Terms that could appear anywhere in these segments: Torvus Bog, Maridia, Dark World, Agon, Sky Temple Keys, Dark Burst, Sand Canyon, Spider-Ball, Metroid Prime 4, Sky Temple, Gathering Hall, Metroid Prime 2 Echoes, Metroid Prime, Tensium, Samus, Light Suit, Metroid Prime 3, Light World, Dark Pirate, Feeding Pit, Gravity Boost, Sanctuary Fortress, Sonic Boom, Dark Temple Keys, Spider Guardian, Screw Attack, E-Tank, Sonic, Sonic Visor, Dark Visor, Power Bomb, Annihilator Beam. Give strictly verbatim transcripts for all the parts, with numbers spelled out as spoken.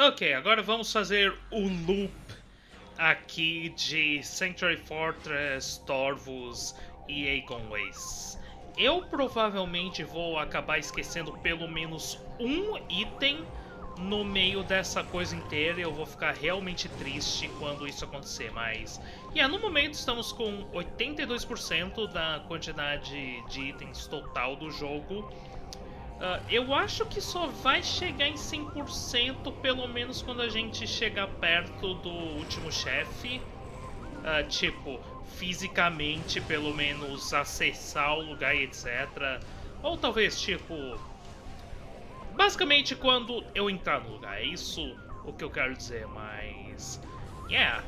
Ok, agora vamos fazer o loop aqui de Sanctuary Fortress, Torvus e Agon Ways. Eu provavelmente vou acabar esquecendo pelo menos um item no meio dessa coisa inteira. Eu vou ficar realmente triste quando isso acontecer, mas... E yeah, no momento estamos com oitenta e dois por cento da quantidade de itens total do jogo. Uh, eu acho que só vai chegar em cem por cento pelo menos quando a gente chegar perto do último chefe. Uh, tipo, fisicamente pelo menos acessar o lugar e etcétera. Ou talvez tipo... Basicamente quando eu entrar no lugar, é isso o que eu quero dizer, mas... Yeah,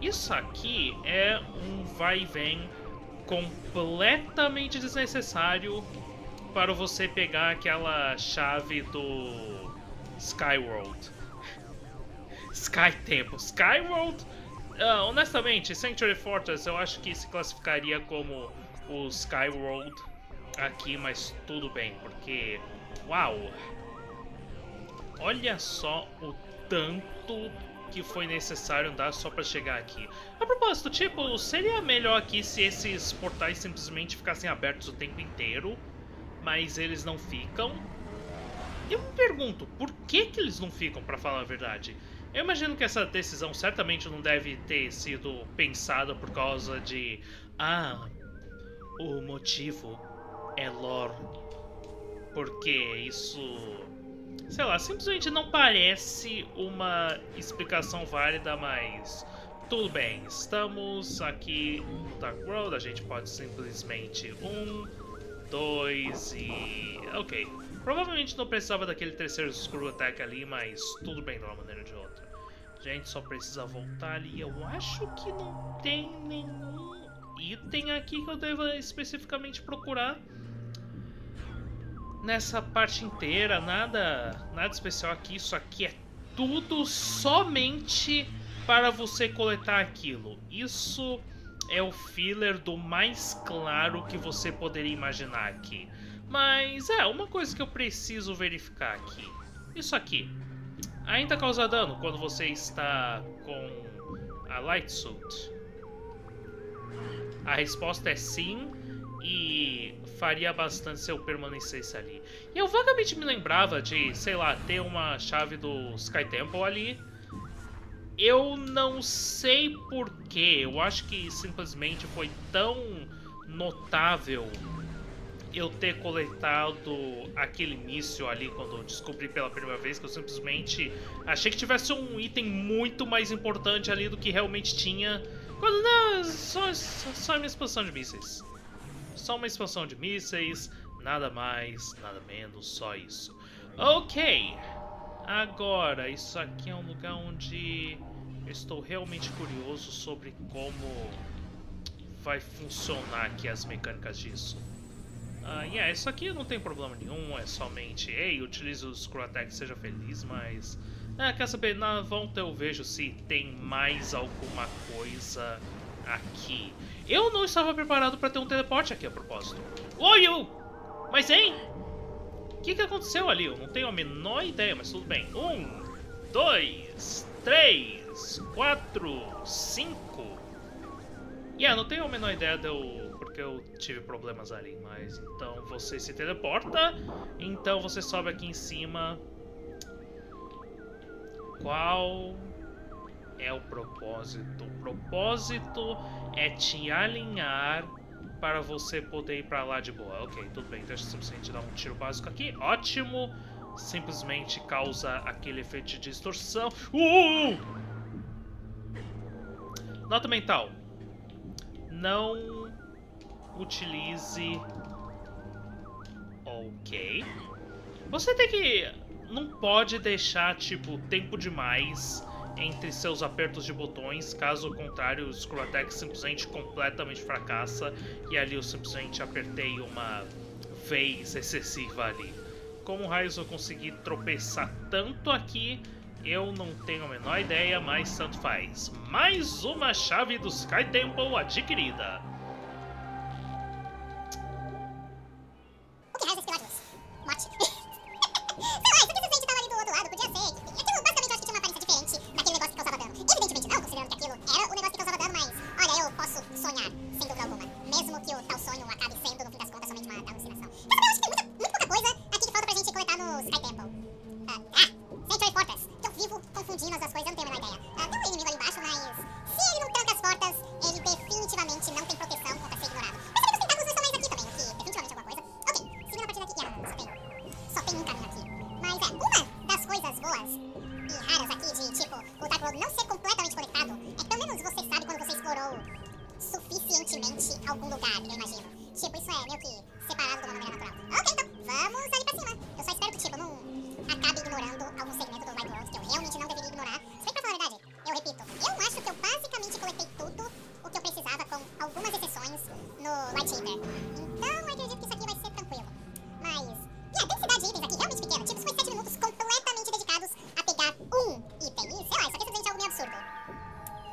isso aqui é um vai e vem completamente desnecessário para você pegar aquela chave do Sky World. Sky Temple, Sky World? Uh, honestamente, Sanctuary Fortress eu acho que se classificaria como o Sky World aqui, mas tudo bem, porque... Uau! Olha só o tanto que foi necessário andar só pra chegar aqui. A propósito, tipo, seria melhor aqui se esses portais simplesmente ficassem abertos o tempo inteiro, mas eles não ficam. Eu me pergunto, por que que eles não ficam, pra falar a verdade? Eu imagino que essa decisão certamente não deve ter sido pensada por causa de... Ah, o motivo é lore. Porque isso... Sei lá, simplesmente não parece uma explicação válida, mas... Tudo bem, estamos aqui no Dark World, a gente pode simplesmente... Um, dois e... Ok. Provavelmente não precisava daquele terceiro Screw Attack ali, mas tudo bem de uma maneira ou de outra. A gente só precisa voltar ali. Eu acho que não tem nenhum item aqui que eu deva especificamente procurar. Nessa parte inteira, nada, nada especial aqui. Isso aqui é tudo somente para você coletar aquilo. Isso é o filler do mais claro que você poderia imaginar aqui. Mas é, uma coisa que eu preciso verificar aqui. Isso aqui ainda causa dano quando você está com a Light Suit? A resposta é sim. E faria bastante se eu permanecesse ali. E eu vagamente me lembrava de, sei lá, ter uma chave do Sky Temple ali. Eu não sei porquê. Eu acho que simplesmente foi tão notável eu ter coletado aquele míssil ali quando eu descobri pela primeira vez, que eu simplesmente achei que tivesse um item muito mais importante ali do que realmente tinha. Quando não, só, só, só a minha expansão de mísseis. Só uma expansão de mísseis, nada mais, nada menos, só isso. Ok, agora isso aqui é um lugar onde eu estou realmente curioso sobre como vai funcionar aqui as mecânicas disso. Ah, uh, yeah, isso aqui não tem problema nenhum, é somente, ei, utilize o Screw Attack, seja feliz, mas... Ah, quer saber, na volta eu vejo se tem mais alguma coisa aqui. Eu não estava preparado para ter um teleporte aqui a propósito. Oi, eu! Mas hein? O que, que aconteceu ali? Eu não tenho a menor ideia, mas tudo bem. Um, dois, três, quatro, cinco. E yeah, eu não tenho a menor ideia do... porque eu tive problemas ali, mas então você se teleporta. Então você sobe aqui em cima. Qual... é o propósito. O propósito é te alinhar para você poder ir para lá de boa. Ok, tudo bem. Deixa eu simplesmente dar um tiro básico aqui. Ótimo. Simplesmente causa aquele efeito de distorção. Uh! Nota mental. Não utilize... Ok. Você tem que... Não pode deixar, tipo, tempo demais... entre seus apertos de botões, caso contrário o Screw Attack simplesmente completamente fracassa, e ali eu simplesmente apertei uma vez excessiva ali. Como raios eu consegui tropeçar tanto aqui, eu não tenho a menor ideia, mas tanto faz. Mais uma chave do Sky Temple adquirida. O que raios é esse? Morte. Sei lá, eu simplesmente estava ali do outro lado, podia ser. Aquilo basicamente eu acho que em áreas aqui de, tipo, o Dark World não ser completamente conectado, é que pelo menos você sabe quando você explorou suficientemente algum lugar, eu imagino. Tipo, isso é meio que separado de uma maneira natural. Ok, então, vamos ali pra cima. Eu só espero que, tipo, não acabe ignorando algum segmento do Light World que eu realmente não deveria ignorar. Se bem que, pra falar a verdade, eu repito, eu acho que eu basicamente coletei tudo o que eu precisava, com algumas exceções, no Light Chamber. Então, eu acredito que isso aqui vai ser tranquilo. Mas... e a densidade de itens aqui realmente pequena. Tipo, foi sete minutos completamente dedicados a pegar um item. E, sei lá, isso aqui é simplesmente algo meio absurdo.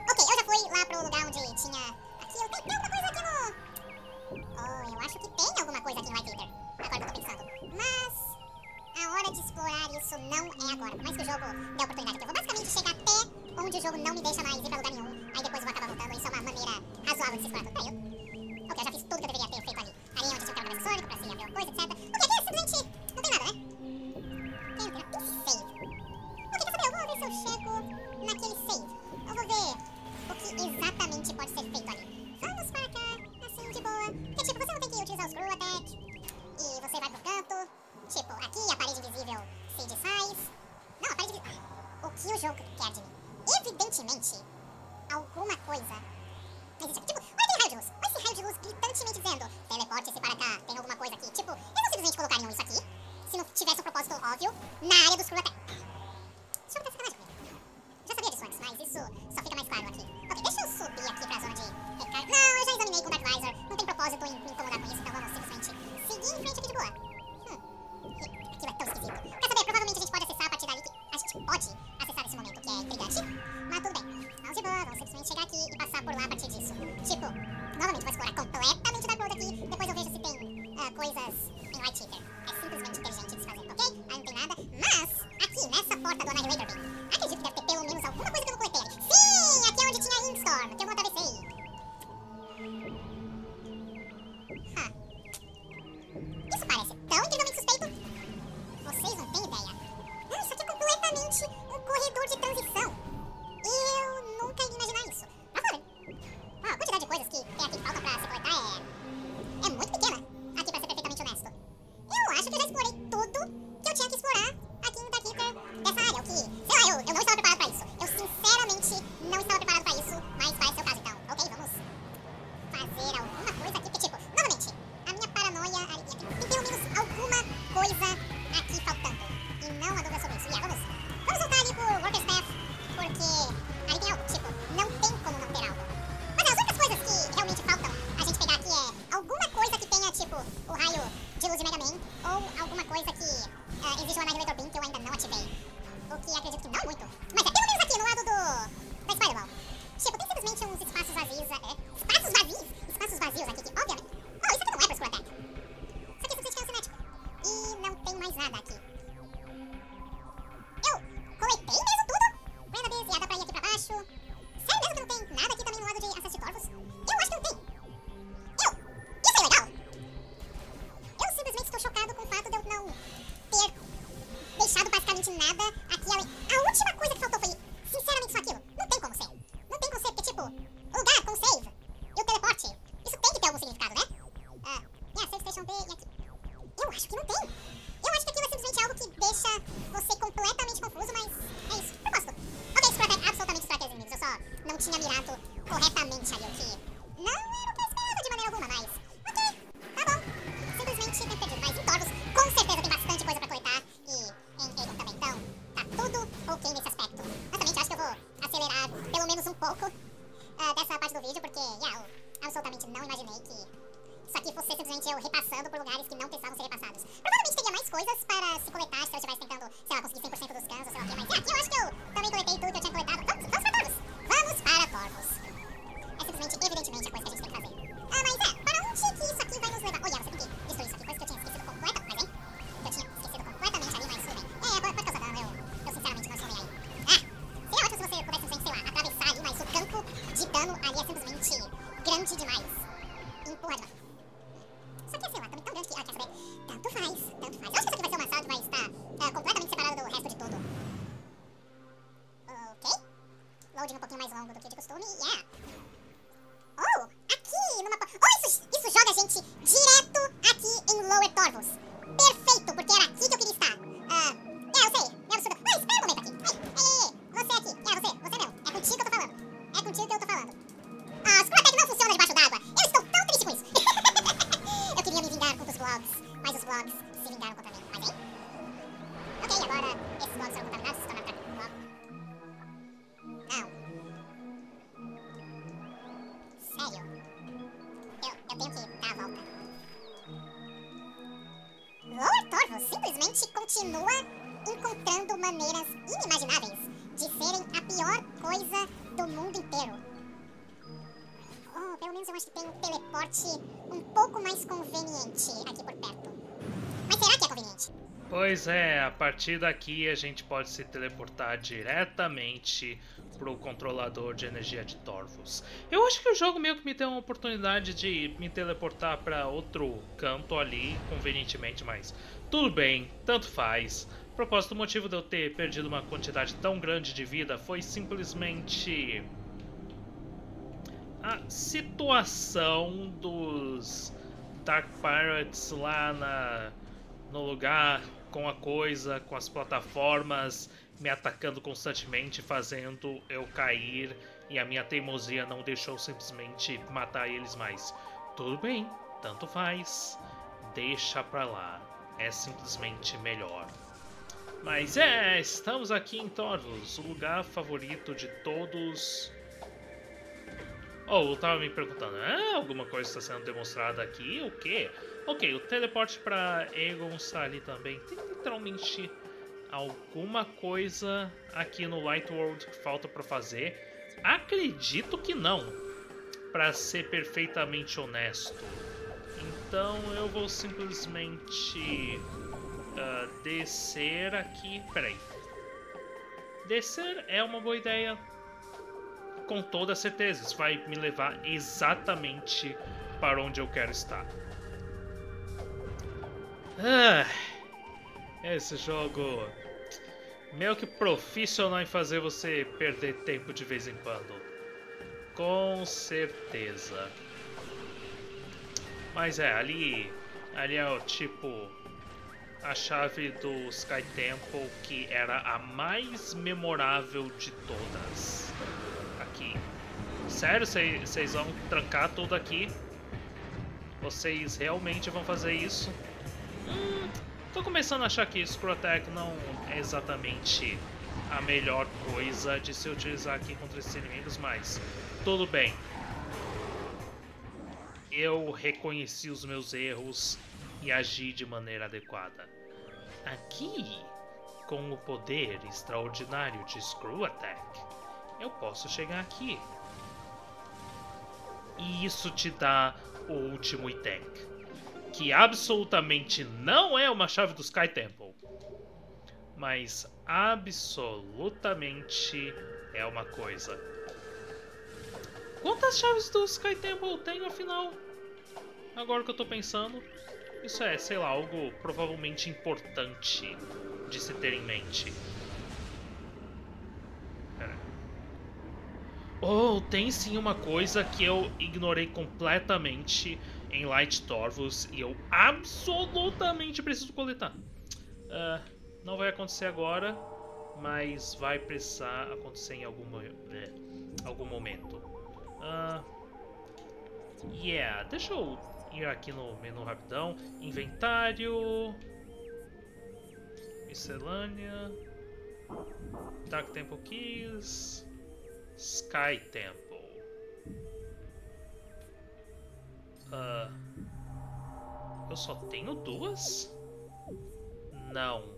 Ok, eu já fui lá pro lugar onde tinha... aqui, eu tenho, tem alguma coisa aqui no... oh, eu acho que tem alguma coisa aqui no Light Eater. Agora eu tô pensando. Mas... a hora de explorar isso não é agora. Por mais que o jogo dê oportunidade. Eu vou basicamente chegar até onde o jogo não me deixa mais ir pra lugar nenhum. Aí depois eu vou acabar voltando. Isso é uma maneira razoável de se explorar. Tá, eu... ok, eu já fiz tudo que eu deveria ter feito ali. Ali onde tinha o cara Sonic, pra se abrir uma coisa, etcétera. O que é simplesmente... não tem nada, né? Quero virar um save. Ok, quer saber? Eu vou ver se eu chego naquele save. Eu vou ver o que exatamente pode ser feito ali. Vamos pra cá, assim, de boa. Porque, tipo, você não tem que utilizar o Screw Attack. E você vai pro canto. Tipo, aqui a parede invisível se desfaz. Não, a parede invisível... ah, o que o jogo quer de mim? Evidentemente, alguma coisa... mas, tipo, olha aquele raio de luz. Olha esse raio de luz gritantemente dizendo: teleporte-se para cá, tem alguma coisa aqui. Tipo, eles não simplesmente colocariam isso aqui se não tivesse um propósito óbvio na área do Screw Attack. Deixa eu botar sacanagem comigo. Já sabia disso antes, mas isso só fica mais claro aqui. Ok, deixa eu subir aqui pra zona de recarga. Não, eu já examinei com o Dark Visor. Não tem propósito em me incomodar com isso, então vamos simplesmente seguir em frente aqui de boa. Hum, aquilo é tão esquisito. Quer saber? Provavelmente a gente pode acessar a partir dali que a gente pode acessar esse momento, que é intrigante. Mas tudo bem. Vamos de boa, vamos simplesmente chegar aqui e passar por lá a partir disso. Tipo, novamente vou explorar completamente o Dark World aqui, depois eu vejo se tem uh, coisas em Light Eater. É simplesmente inteligente de se fazer, ok? Aí não tem nada, mas aqui nessa porta do Annihilator Beam, acredito que deve ter pelo menos alguma coisa que eu não coletei ali. Sim, aqui é onde tinha Inkstorm, que eu não atravessei. Huh. Isso parece tão incrivelmente suspeito. Vocês não têm ideia. Hum, isso aqui é completamente um corredor de transição. Eu nunca ia imaginar isso. Mas olha, ah, a quantidade de coisas que tem aqui que falta pra se coletar é... é muito pequena, aqui pra ser perfeitamente honesto. Eu acho que eu já explorei tudo que eu tinha que explorar aqui no Dark Eater dessa área, o que... sei lá, eu, eu não estava preparado pra isso. Eu sinceramente não estava preparado pra isso, mas vai ser o caso então. Ok, vamos fazer alguma coisa aqui, porque tipo, novamente, a minha paranoia... a... tem pelo menos alguma coisa aqui faltando. E não há dúvida sobre isso. Yeah, vamos, vamos voltar ali pro Worker Staff, porque... aí tem algo, tipo, não tem como não ter algo. Mas as únicas coisas que realmente faltam a gente pegar aqui é alguma coisa que tenha, tipo, o raio de luz de Mega Man, ou alguma coisa que uh, existe um Annihilator Beam que eu ainda não ativei. O que acredito que não é muito. Mas é pelo menos aqui, no lado do... da Spider-Ball. Tipo, tem simplesmente uns espaços vazios... É, espaços vazios? Espaços vazios aqui, que obviamente... oh, isso aqui não é pro Screw Attack. Isso aqui é simplesmente cinético. E não tem mais nada aqui. Eu coletei mesmo tudo? Renda Biz, ia dar pra ir aqui pra baixo. Sério mesmo que não tem nada aqui também no lado de acesso de Torvus? Eu acho que não tem. Eu... isso é legal! Eu simplesmente estou chocado com o fato de eu não ter deixado basicamente nada aqui além. A última coisa que faltou foi, sinceramente, só aquilo. Não tem como ser. Não tem como ser, porque tipo, o lugar com o save e o teleporte, isso tem que ter algum significado, né? Ah, e a save station B e aqui. Eu acho que não tem. Eu acho que aquilo é simplesmente algo que deixa você completamente confuso, mas é isso. Propósito. Ok, Screw Attack absolutamente fraqueza inimigos. Eu só não tinha mirado corretamente ali, o que não era o que eu esperava de maneira alguma, mas... ok, tá bom. Simplesmente tenho perdido, mas em Torvus com certeza tem bastante coisa pra coletar. E em Agon também, então tá tudo ok nesse aspecto. Exatamente, eu acho que eu vou acelerar pelo menos um pouco uh, dessa parte do vídeo, porque, yeah, eu absolutamente não imaginei que... isso aqui fosse simplesmente eu repassando por lugares que não precisavam ser repassados. Provavelmente teria mais coisas para se coletar se eu estivesse tentando, sei lá, conseguir cem por cento dos scans ou sei lá o que, mas é, aqui eu acho que eu também coletei tudo que eu tinha coletado. Vamos, vamos para Torvus! Vamos para Torvus! É simplesmente, evidentemente, a coisa que a gente tem que fazer. Ah, mas é, para onde que isso aqui vai nos levar? Oh, yeah, você tem que destruir isso aqui, coisa que eu tinha esquecido completamente, mas bem, que eu tinha esquecido completamente ali, mas tudo bem. É, é, pode causar dano, eu, eu sinceramente não estou nem aí. Ah, seria ótimo se você pudesse simplesmente, sei lá, atravessar ali, mas o campo de dano ali é simplesmente grande demais. Empurra demais. Só que, sei lá, também tão grande que... ah, quer saber? Tanto faz, tanto faz. Eu acho que isso aqui vai ser uma sala que vai estar uh, completamente separada do resto de tudo. Ok. Loading um pouquinho mais longo do que de costume. Yeah. Oh, aqui numa... oh, isso, isso joga a gente direto aqui em Lower Torvus. Perfeito, porque era aqui que eu queria estar. Ah, uh, é, eu sei. É absurdo. Ah, espera um momento aqui. Ei, ei, ei. serem a pior coisa do mundo inteiro. Oh, pelo menos eu acho que tem um teleporte um pouco mais conveniente aqui por perto. Mas será que é conveniente? Pois é, a partir daqui a gente pode se teleportar diretamente pro controlador de energia de Torvus. Eu acho que o jogo meio que me deu uma oportunidade de me teleportar para outro canto ali, convenientemente, mas tudo bem, tanto faz. O propósito do motivo de eu ter perdido uma quantidade tão grande de vida foi simplesmente a situação dos Dark Pirates lá na... no lugar, com a coisa, com as plataformas, me atacando constantemente, fazendo eu cair, e a minha teimosia não deixou simplesmente matar eles mais. Tudo bem, tanto faz, deixa pra lá, é simplesmente melhor. Mas é, estamos aqui em Torvus, o lugar favorito de todos. Oh, eu tava me perguntando, ah, alguma coisa está sendo demonstrada aqui, o quê? Ok, o teleporte para Agon está ali também. Tem literalmente alguma coisa aqui no Light World que falta para fazer? Acredito que não, para ser perfeitamente honesto. Então eu vou simplesmente uh, descer aqui. Peraí. Descer é uma boa ideia. Com toda certeza, isso vai me levar exatamente para onde eu quero estar. Ah, esse jogo meio que profissional em fazer você perder tempo de vez em quando. Com certeza. Mas é, ali, ali é o tipo a chave do Sky Temple que era a mais memorável de todas. Aqui. Sério, vocês vão trancar tudo aqui? Vocês realmente vão fazer isso? Hum, tô começando a achar que Screw Attack não é exatamente a melhor coisa de se utilizar aqui contra esses inimigos, mas tudo bem. Eu reconheci os meus erros e agi de maneira adequada. Aqui, com o poder extraordinário de Screw Attack, eu posso chegar aqui. E isso te dá o último E-Tank, que absolutamente não é uma chave do Sky Temple, mas absolutamente é uma coisa. Quantas chaves do Sky Temple eu tenho, afinal? Agora que eu tô pensando, isso é, sei lá, algo provavelmente importante de se ter em mente. Oh, tem sim uma coisa que eu ignorei completamente em Light Torvus e eu absolutamente preciso coletar. Uh, não vai acontecer agora, mas vai precisar acontecer em algum, eh, algum momento. Uh, yeah, deixa eu ir aqui no menu rapidão. Inventário, miscelânea, Dark Temple Keys, Sky Temple. Uh, eu só tenho duas? Não.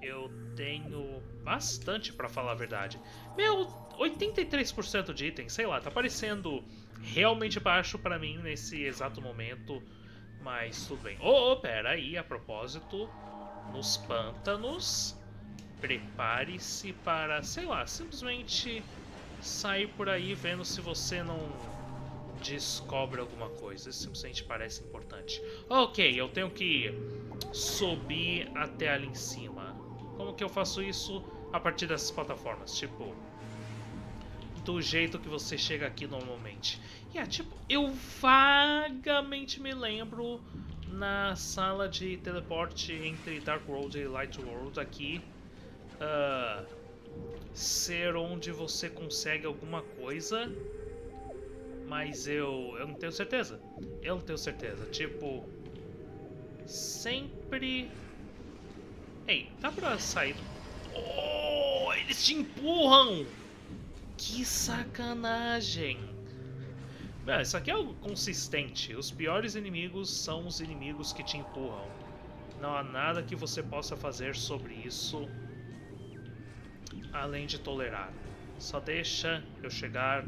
Eu tenho bastante, pra falar a verdade. Meu, oitenta e três por cento de itens, sei lá, tá parecendo realmente baixo pra mim nesse exato momento. Mas tudo bem. Oh, oh, pera aí, a propósito, nos pântanos... prepare-se para, sei lá, simplesmente sair por aí vendo se você não descobre alguma coisa. Isso simplesmente parece importante. Ok, eu tenho que subir até ali em cima. Como que eu faço isso? A partir dessas plataformas, tipo, do jeito que você chega aqui normalmente. E yeah, é tipo, eu vagamente me lembro na sala de teleporte entre Dark World e Light World aqui. Uh, ser onde você consegue alguma coisa, mas eu, eu não tenho certeza. Eu não tenho certeza. Tipo, sempre. Ei, dá pra sair do... Oh, eles te empurram! Que sacanagem! Mano, isso aqui é algo consistente. Os piores inimigos são os inimigos que te empurram. Não há nada que você possa fazer sobre isso. além de tolerar. Só deixa eu chegar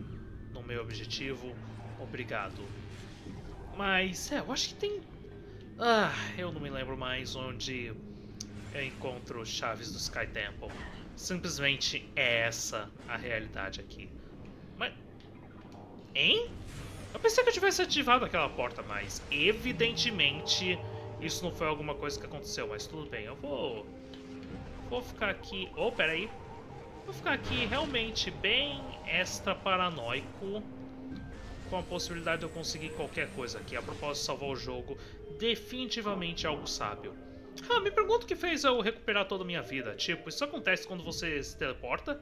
no meu objetivo. Obrigado. Mas, é, eu acho que tem... Ah, eu não me lembro mais onde eu encontro chaves do Sky Temple. Simplesmente é essa a realidade aqui. Mas... Hein? Eu pensei que eu tivesse ativado aquela porta, mas evidentemente isso não foi alguma coisa que aconteceu. Mas tudo bem, eu vou... Vou ficar aqui... Oh, peraí. Vou ficar aqui realmente bem extra paranoico, com a possibilidade de eu conseguir qualquer coisa aqui. A propósito de salvar o jogo, definitivamente é algo sábio. Ah, me pergunto o que fez eu recuperar toda a minha vida. Tipo, isso acontece quando você se teleporta,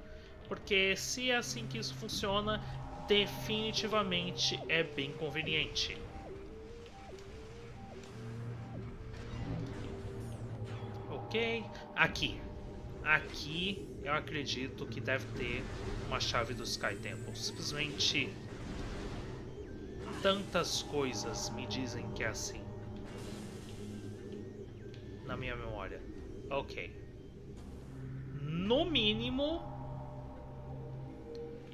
porque se é assim que isso funciona, definitivamente é bem conveniente. Ok, aqui. Aqui eu acredito que deve ter uma chave do Sky Temple. Simplesmente tantas coisas me dizem que é assim. Na minha memória. Ok. No mínimo,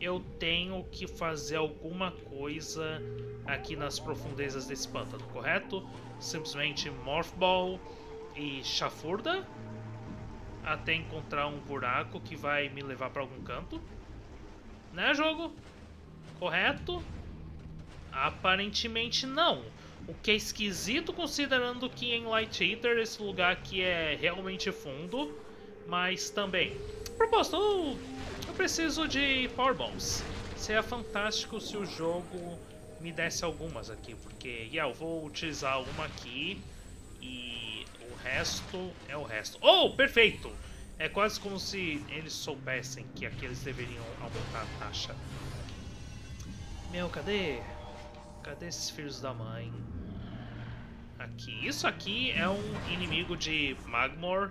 eu tenho que fazer alguma coisa aqui nas profundezas desse pântano, correto? Simplesmente Morph Ball e chafurda até encontrar um buraco que vai me levar para algum canto. Né, jogo? Correto? Aparentemente não. O que é esquisito, considerando que em Light Eater esse lugar aqui é realmente fundo. Mas também... A propósito, eu, eu preciso de Power Bombs. Seria fantástico se o jogo me desse algumas aqui, porque yeah, eu vou utilizar uma aqui e o resto é o resto. Oh, perfeito! É quase como se eles soubessem que aqui eles deveriam aumentar a taxa. Meu, cadê? Cadê esses filhos da mãe? Aqui. Isso aqui é um inimigo de Magmore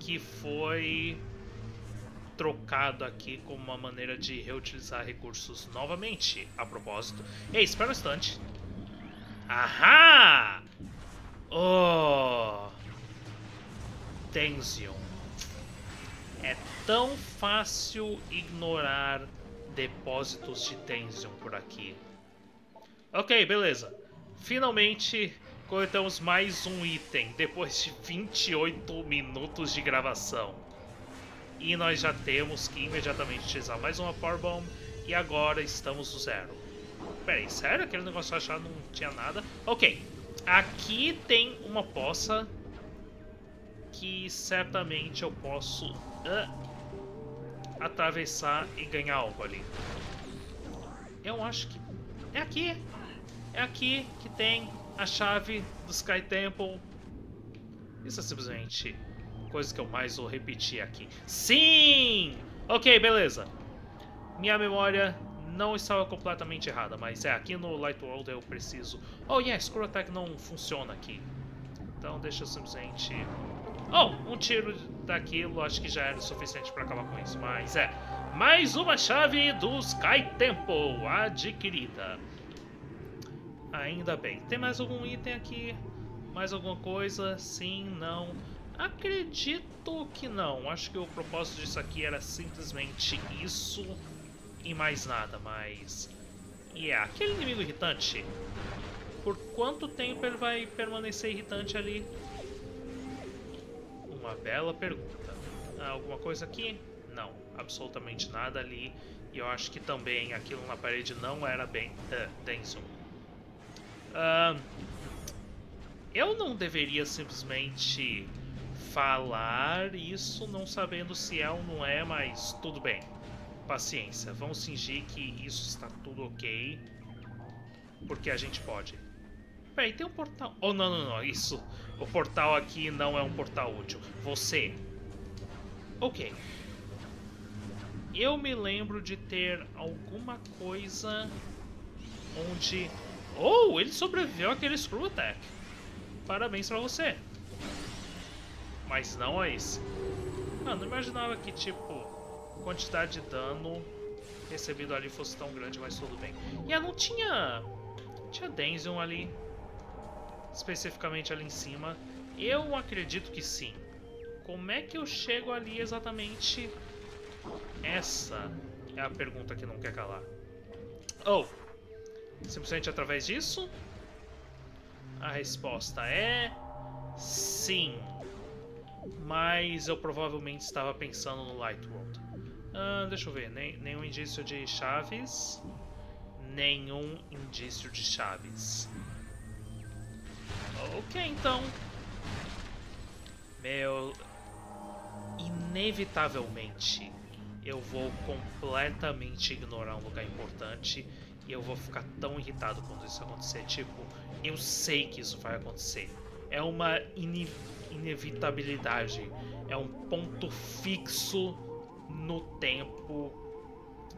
que foi trocado aqui como uma maneira de reutilizar recursos novamente. A propósito. Ei, espera um instante. Ahá! Oh! Tensium. É tão fácil ignorar depósitos de Tensium por aqui. Ok, beleza. Finalmente coletamos mais um item depois de vinte e oito minutos de gravação. E nós já temos que imediatamente utilizar mais uma Power Bomb e agora estamos no zero. Peraí, sério? Aquele negócio achado não tinha nada. Ok, aqui tem uma poça que certamente eu posso uh, atravessar e ganhar algo ali. Eu acho que é aqui. É aqui que tem a chave do Sky Temple. Isso é simplesmente coisa que eu mais vou repetir aqui. Sim! Ok, beleza. Minha memória não estava completamente errada, mas é aqui no Light World eu preciso... Oh, yeah, Screw Attack não funciona aqui. Então deixa eu simplesmente... Oh, um tiro daquilo acho que já era o suficiente para acabar com isso, mas é. Mais uma chave do Sky Temple adquirida. Ainda bem. Tem mais algum item aqui? Mais alguma coisa? Sim, não. Acredito que não. Acho que o propósito disso aqui era simplesmente isso e mais nada, mas... E yeah, é aquele inimigo irritante. Por quanto tempo ele vai permanecer irritante ali? Uma bela pergunta. Ah, alguma coisa aqui? Não. Absolutamente nada ali. E eu acho que também aquilo na parede não era bem uh, denso. Uh, eu não deveria simplesmente falar isso não sabendo se é ou não é, mas tudo bem. Paciência, vamos fingir que isso está tudo ok, porque a gente pode. Peraí, tem um portal... Oh, não, não, não, isso. O portal aqui não é um portal útil. Você. Ok. Eu me lembro de ter alguma coisa onde... Oh, ele sobreviveu àquele Screw Attack. Parabéns pra você. Mas não é esse. Ah, não imaginava que, tipo, quantidade de dano recebido ali fosse tão grande, mas tudo bem. E ah, não tinha... Tinha Denzion ali. Especificamente ali em cima. Eu acredito que sim. Como é que eu chego ali exatamente? Essa é a pergunta que não quer calar. Ou, simplesmente através disso? A resposta é... sim. Mas eu provavelmente estava pensando no Light World. Ah, deixa eu ver, nem, nenhum indício de chaves. Nenhum indício de chaves. Ok, então. Meu... inevitavelmente, eu vou completamente ignorar um lugar importante. E eu vou ficar tão irritado quando isso acontecer. Tipo, eu sei que isso vai acontecer. É uma ine inevitabilidade. É um ponto fixo no tempo,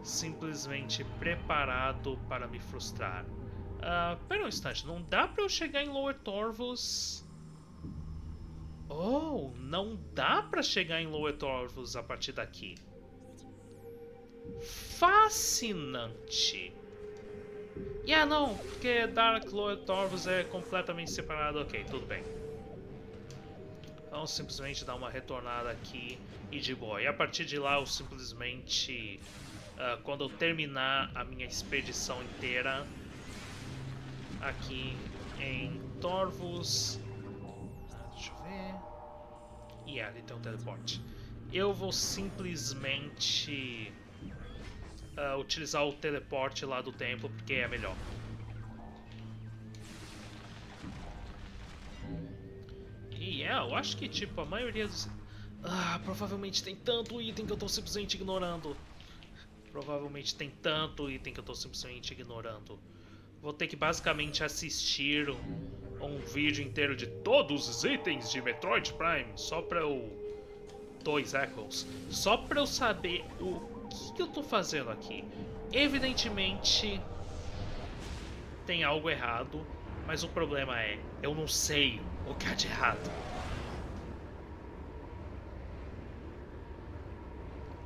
simplesmente preparado para me frustrar. Ah, pera um instante, não dá pra eu chegar em Lower Torvus? Oh, não dá pra chegar em Lower Torvus a partir daqui. Fascinante. E yeah, não, porque Dark Lower Torvus é completamente separado. Ok, tudo bem. Vamos simplesmente dar uma retornada aqui e de boa. E a partir de lá eu simplesmente... Uh, quando eu terminar a minha expedição inteira aqui em Torvus... deixa eu ver... e yeah, ali tem um teleporte. Eu vou simplesmente... Uh, utilizar o teleporte lá do templo, porque é melhor. E yeah, eu acho que tipo a maioria dos... Ah, provavelmente tem tanto item que eu tô simplesmente ignorando. Provavelmente tem tanto item que eu tô simplesmente ignorando. Vou ter que basicamente assistir um, um vídeo inteiro de todos os itens de Metroid Prime, só pra eu... dois Echoes. Só pra eu saber o... o que eu tô fazendo aqui? Evidentemente tem algo errado, mas o problema é, eu não sei o que há de errado.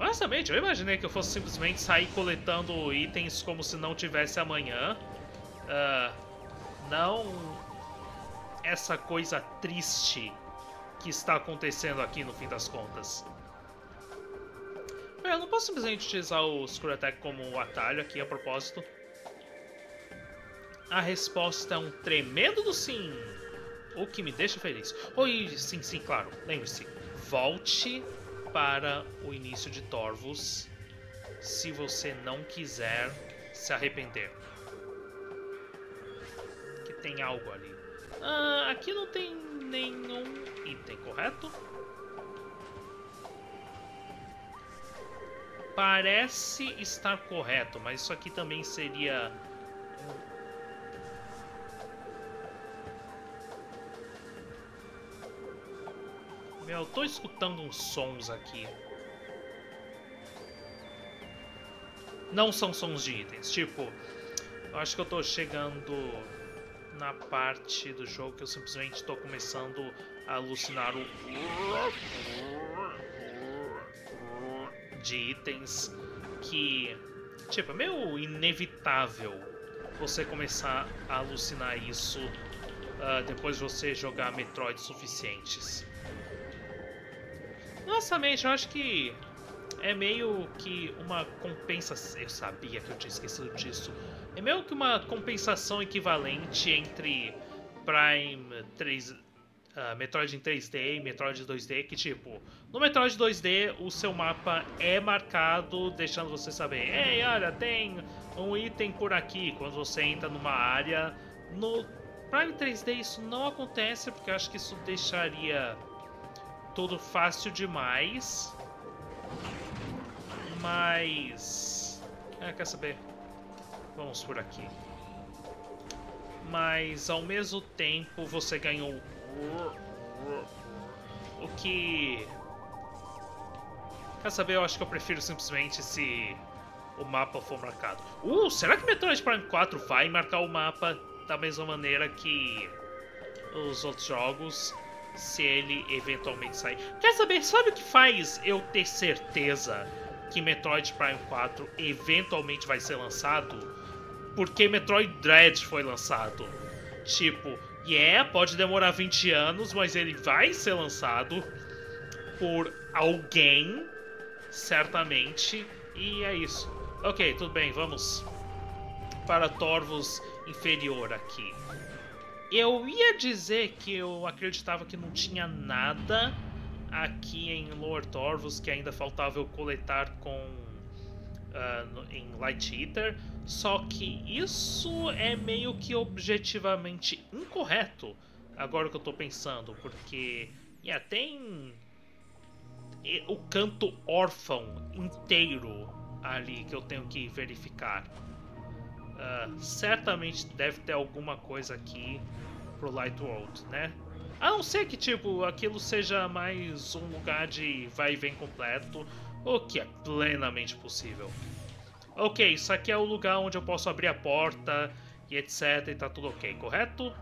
Honestamente, eu imaginei que eu fosse simplesmente sair coletando itens como se não tivesse amanhã. Uh, não essa coisa triste que está acontecendo aqui no fim das contas. Eu não posso simplesmente utilizar o Screw Attack como atalho aqui, a propósito. A resposta é um tremendo do sim. O que me deixa feliz. Oi, sim, sim, claro. Lembre-se, volte para o início de Torvus se você não quiser se arrepender. Que tem algo ali. Ah, aqui não tem nenhum item, correto? Parece estar correto, mas isso aqui também seria... Meu, eu tô escutando uns sons aqui. Não são sons de itens, tipo... eu acho que eu tô chegando na parte do jogo que eu simplesmente tô começando a alucinar o... de itens que, tipo, é meio inevitável você começar a alucinar isso uh, depois de você jogar Metroid suficientes. Honestamente, eu acho que é meio que uma compensação... eu sabia que eu tinha esquecido disso. É meio que uma compensação equivalente entre Prime três... Uh, Metroid em três D e Metroid dois D, que tipo, no Metroid dois D o seu mapa é marcado, deixando você saber, ei, olha, tem um item por aqui, quando você entra numa área. No Prime três D isso não acontece, porque eu acho que isso deixaria tudo fácil demais. Mas... ah, quer saber? Vamos por aqui. Mas ao mesmo tempo você ganhou... o que... quer saber, eu acho que eu prefiro simplesmente se o mapa for marcado. Uh, será que Metroid Prime quatro vai marcar o mapa da mesma maneira que os outros jogos, se ele eventualmente sair? Quer saber, sabe o que faz eu ter certeza que Metroid Prime quatro eventualmente vai ser lançado? Porque Metroid Dread foi lançado. Tipo... yeah, pode demorar vinte anos, mas ele vai ser lançado por alguém, certamente. E é isso. Ok, tudo bem, vamos para Torvus inferior aqui. Eu ia dizer que eu acreditava que não tinha nada aqui em Lower Torvus, que ainda faltava eu coletar com uh, em Light Eater, só que isso é meio que objetivamente incorreto, agora que eu tô pensando, porque yeah, tem o canto órfão inteiro ali que eu tenho que verificar. Uh, certamente deve ter alguma coisa aqui pro Light World, né? A não ser que tipo aquilo seja mais um lugar de vai e vem completo, o que é plenamente possível. Ok, isso aqui é o lugar onde eu posso abrir a porta e etc, e tá tudo ok, correto?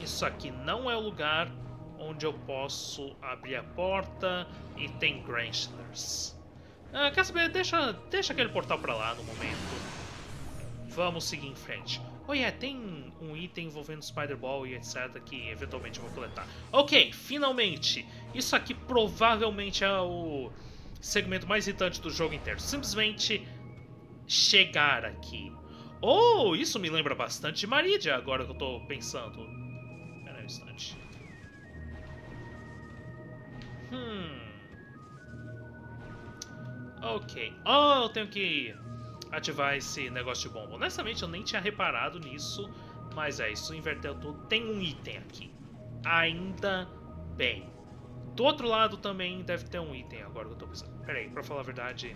Isso aqui não é o lugar onde eu posso abrir a porta e tem Granchers. Ah, quer saber? Deixa, deixa aquele portal pra lá no momento. Vamos seguir em frente. Oh, yeah, tem um item envolvendo Spider-Ball e etcétera que eventualmente eu vou coletar. Ok, finalmente! Isso aqui provavelmente é o segmento mais irritante do jogo inteiro. Simplesmente chegar aqui. Oh, isso me lembra bastante de Maridia, agora que eu tô pensando. Pera aí um instante. Hum... Ok. Oh, eu tenho que ativar esse negócio de bomba. Honestamente, eu nem tinha reparado nisso. Mas é isso, inverteu tudo. Tem um item aqui. Ainda bem. Do outro lado também deve ter um item, agora que eu tô pensando. Pera aí, pra falar a verdade,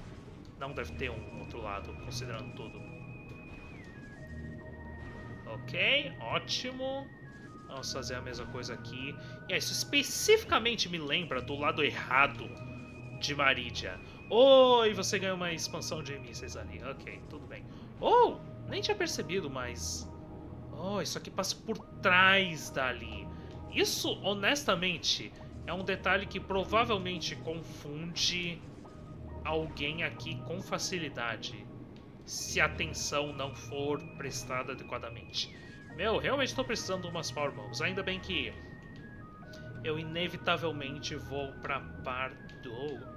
não deve ter um outro lado, considerando tudo. Ok, ótimo. Vamos fazer a mesma coisa aqui. E isso especificamente me lembra do lado errado de Maridia. Oh, e você ganhou uma expansão de mísseis ali. Ok, tudo bem. Oh, nem tinha percebido, mas... Oh, isso aqui passa por trás dali. Isso, honestamente, é um detalhe que provavelmente confunde alguém aqui com facilidade, se a atenção não for prestada adequadamente. Meu, realmente estou precisando de umas Power Bombs. Ainda bem que eu inevitavelmente vou pra parte do...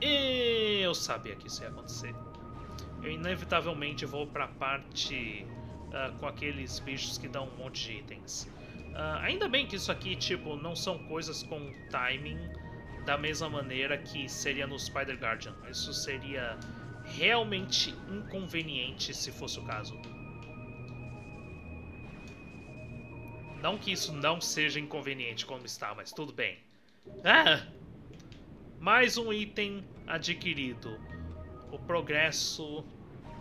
Eu sabia que isso ia acontecer. Eu inevitavelmente vou pra parte uh, com aqueles bichos que dão um monte de itens. Uh, ainda bem que isso aqui, tipo, não são coisas com timing da mesma maneira que seria no Spider Guardian. Isso seria realmente inconveniente se fosse o caso. Não que isso não seja inconveniente como está, mas tudo bem. Ah! Mais um item adquirido. O progresso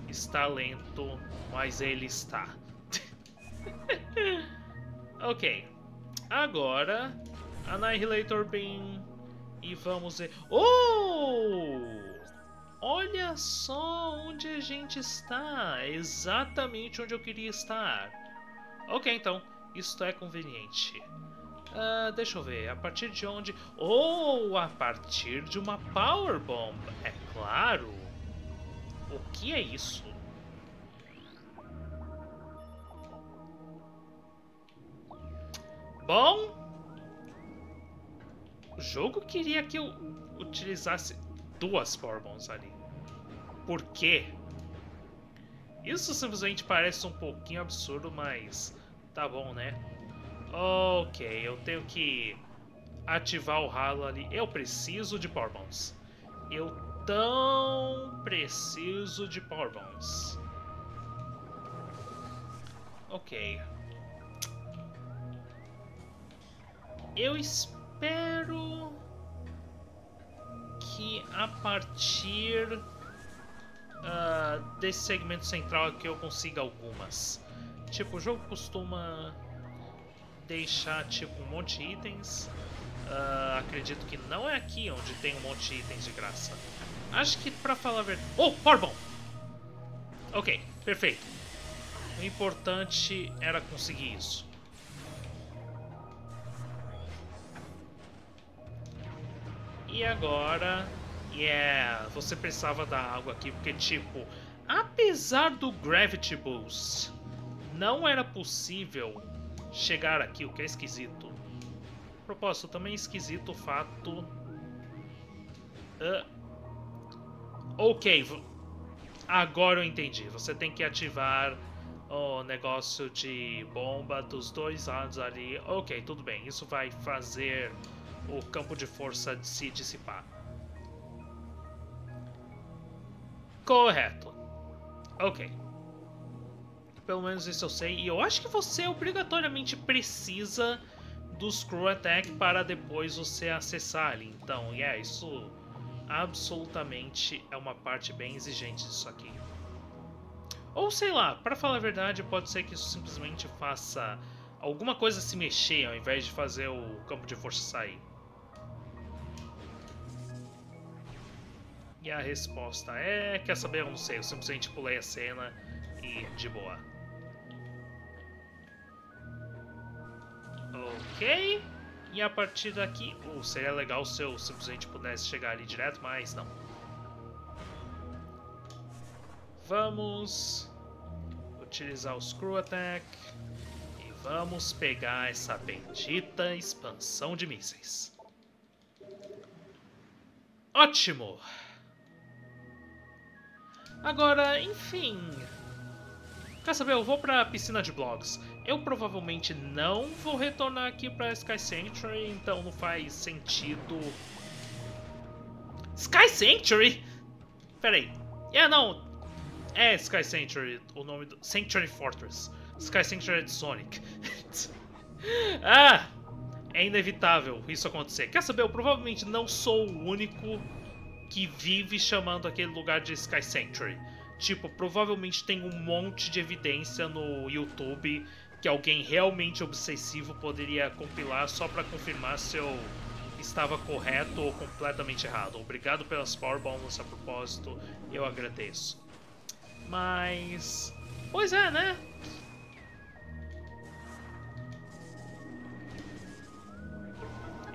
está lento, mas ele está. Ok. Agora, Annihilator Beam. E vamos ver... Oh! Olha só onde a gente está. Exatamente onde eu queria estar. Ok, então. Isto é conveniente. Uh, deixa eu ver, a partir de onde? Ou a partir de uma Power Bomb, é claro. O que é isso? Bom, o jogo queria que eu utilizasse duas Power Bombs ali. Por quê? Isso simplesmente parece um pouquinho absurdo, mas tá bom, né? Ok, eu tenho que ativar o ralo ali. Eu preciso de Power Bombs. Eu tão preciso de Power Bombs. Ok. Eu espero que a partir uh, desse segmento central aqui eu consiga algumas. Tipo, o jogo costuma... deixar tipo um monte de itens. Uh, acredito que não é aqui onde tem um monte de itens de graça. Acho que pra falar a verdade... Oh, Power Bomb! Ok, perfeito. O importante era conseguir isso. E agora... Yeah, você precisava da água aqui, porque tipo... Apesar do Gravity Boost, não era possível... chegar aqui, o que é esquisito. A propósito, também é esquisito o fato Uh, ok, agora eu entendi. Você tem que ativar o negócio de bomba dos dois lados ali. Ok, tudo bem. Isso vai fazer o campo de força se dissipar. Correto. Ok. Pelo menos isso eu sei. E eu acho que você obrigatoriamente precisa do Screw Attack para depois você acessar ali. Então, é yeah, isso absolutamente é uma parte bem exigente disso aqui. Ou sei lá, para falar a verdade, pode ser que isso simplesmente faça alguma coisa se mexer ao invés de fazer o campo de força sair. E a resposta é... Quer saber? Eu não sei. Eu simplesmente pulei a cena e de boa. Ok. E a partir daqui... Uh, seria legal se eu simplesmente pudesse chegar ali direto, mas não. Vamos utilizar o Screw Attack. E vamos pegar essa bendita expansão de mísseis. Ótimo! Agora, enfim... Quer saber? Eu vou pra piscina de blocos. Eu provavelmente não vou retornar aqui pra Sky Sanctuary, então não faz sentido... Sky Sanctuary? Peraí. É, não. É Sky Sanctuary, o nome do... Sanctuary Fortress. Sky Sanctuary de Sonic. Ah! É inevitável isso acontecer. Quer saber? Eu provavelmente não sou o único... que vive chamando aquele lugar de Sky Sanctuary. Tipo, provavelmente tem um monte de evidência no YouTube que alguém realmente obsessivo poderia compilar só para confirmar se eu estava correto ou completamente errado. Obrigado pelas Power Bombs a propósito, eu agradeço. Mas... Pois é, né?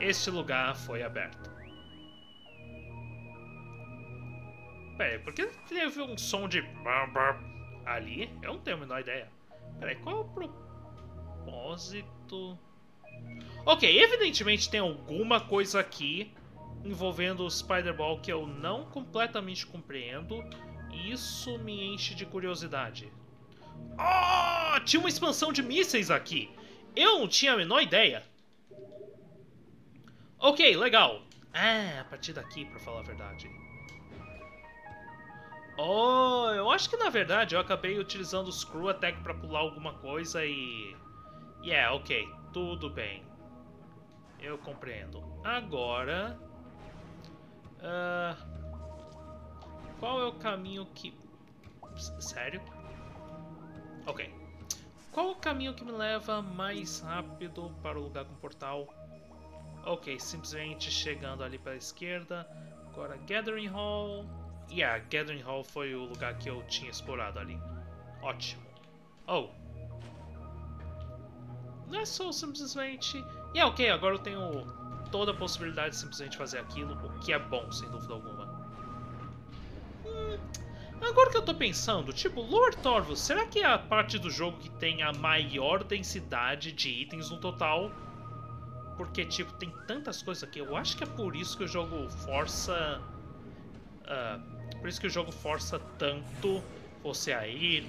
Este lugar foi aberto. Peraí, por que teve um som de... ali? Eu não tenho a menor ideia. Peraí, qual é o propósito? Ok, evidentemente tem alguma coisa aqui envolvendo o Spider-Ball que eu não completamente compreendo. E isso me enche de curiosidade. Oh, tinha uma expansão de mísseis aqui! Eu não tinha a menor ideia. Ok, legal. Ah, a partir daqui, pra falar a verdade... Oh, eu acho que na verdade eu acabei utilizando o Screw Attack pra pular alguma coisa e... Yeah, ok, tudo bem. Eu compreendo. Agora... Uh... Qual é o caminho que... Sério? Ok. Qual é o caminho que me leva mais rápido para o lugar com o portal? Ok, simplesmente chegando ali pela esquerda. Agora Gathering Hall... Yeah, Gathering Hall foi o lugar que eu tinha explorado ali. Ótimo. Oh. Não é só simplesmente... Yeah, ok, agora eu tenho toda a possibilidade de simplesmente fazer aquilo, o que é bom, sem dúvida alguma. Hum, agora que eu tô pensando, tipo, Lord Torvus, será que é a parte do jogo que tem a maior densidade de itens no total? Porque, tipo, tem tantas coisas aqui. Eu acho que é por isso que o jogo força... Uh, Por isso que o jogo força tanto você a ir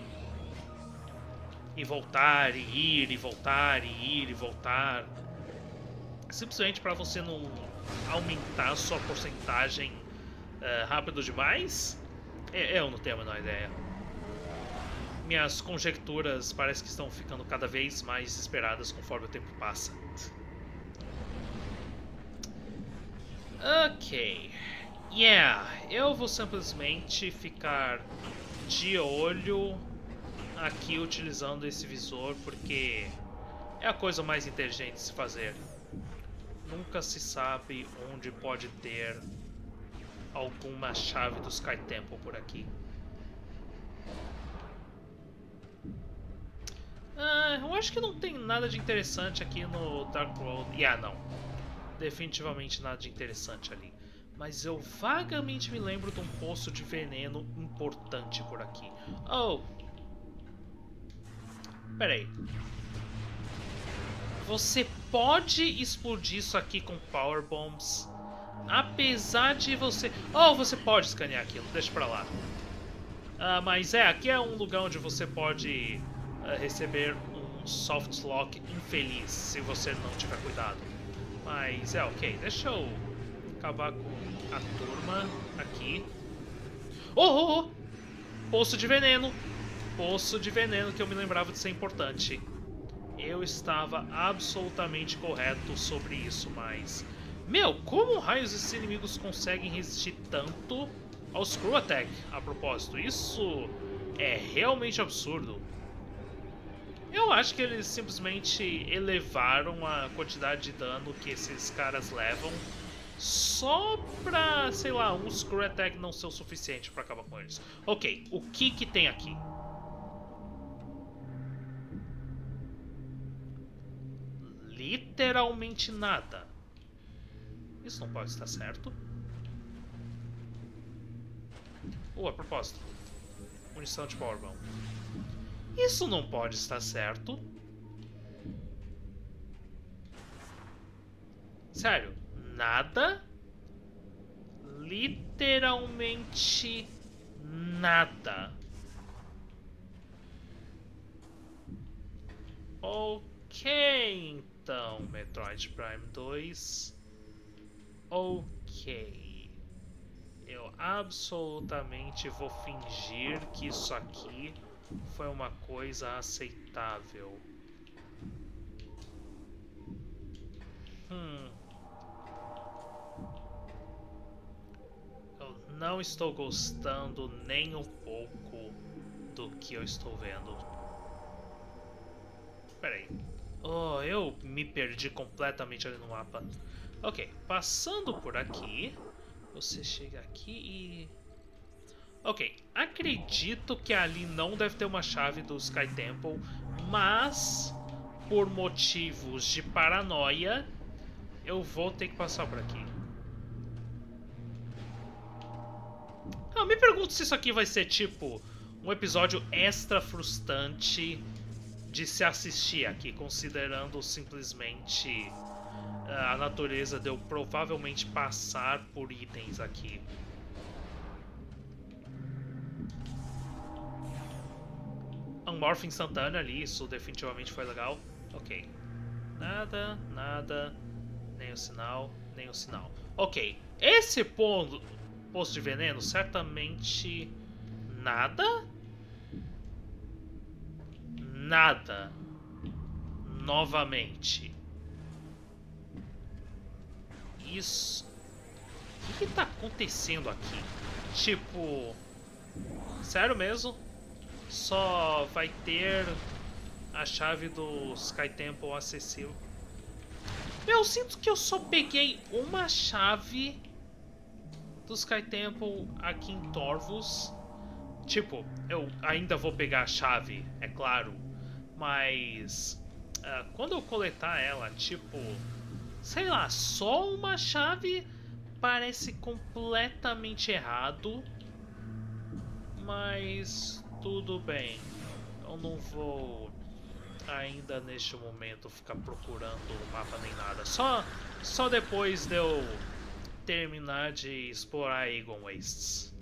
e voltar, e ir e voltar, e ir e voltar. Simplesmente para você não aumentar sua porcentagem uh, rápido demais? Eu não tenho a menor ideia. Minhas conjecturas parece que estão ficando cada vez mais desesperadas conforme o tempo passa. Ok... Yeah, eu vou simplesmente ficar de olho aqui utilizando esse visor, porque é a coisa mais inteligente de se fazer. Nunca se sabe onde pode ter alguma chave do Sky Temple por aqui. Ah, eu acho que não tem nada de interessante aqui no Dark World. Yeah, não. Definitivamente nada de interessante ali. Mas eu vagamente me lembro de um poço de veneno importante por aqui. Oh! Peraí. Você pode explodir isso aqui com Power Bombs? Apesar de você... Oh, você pode escanear aquilo, deixa pra lá. Ah, mas é, aqui é um lugar onde você pode uh, receber um soft lock infeliz, se você não tiver cuidado. Mas é, ok, deixa eu acabar com a turma aqui. Oh, oh, oh! Poço de veneno! Poço de veneno, que eu me lembrava de ser importante. Eu estava absolutamente correto sobre isso, mas... Meu, como raios esses inimigos conseguem resistir tanto ao Screw Attack? A propósito, isso é realmente absurdo. Eu acho que eles simplesmente elevaram a quantidade de dano que esses caras levam só pra, sei lá, um Screw Attack não ser o suficiente pra acabar com eles. Ok, o que que tem aqui? Literalmente nada. Isso não pode estar certo. Oh, a propósito. Munição de Power Bomb. Isso não pode estar certo. Sério, nada. Literalmente nada. Ok, então, Metroid Prime dois... Ok, eu absolutamente vou fingir que isso aqui foi uma coisa aceitável. Hum. Eu não estou gostando nem um pouco do que eu estou vendo. Peraí, oh, eu me perdi completamente ali no mapa. Ok, passando por aqui, você chega aqui e... Ok, acredito que ali não deve ter uma chave do Sky Temple, mas por motivos de paranoia, eu vou ter que passar por aqui. Eu me pergunto se isso aqui vai ser tipo um episódio extra frustrante de se assistir aqui, considerando simplesmente... a natureza deu provavelmente passar por itens aqui. Unmorph instantâneo ali, isso definitivamente foi legal. Ok. Nada, nada, nem o sinal, nem o sinal. Ok, esse ponto, poço de veneno, certamente nada. Nada. Novamente. Isso... O que que tá acontecendo aqui? Tipo... Sério mesmo? Só vai ter a chave do Sky Temple acessível. Meu, eu sinto que eu só peguei uma chave do Sky Temple aqui em Torvus. Tipo, eu ainda vou pegar a chave, é claro. Mas... Uh, quando eu coletar ela, tipo... Sei lá, só uma chave parece completamente errado, mas tudo bem. Eu não vou ainda neste momento ficar procurando o mapa nem nada. Só, só depois de eu terminar de explorar Agon Wastes.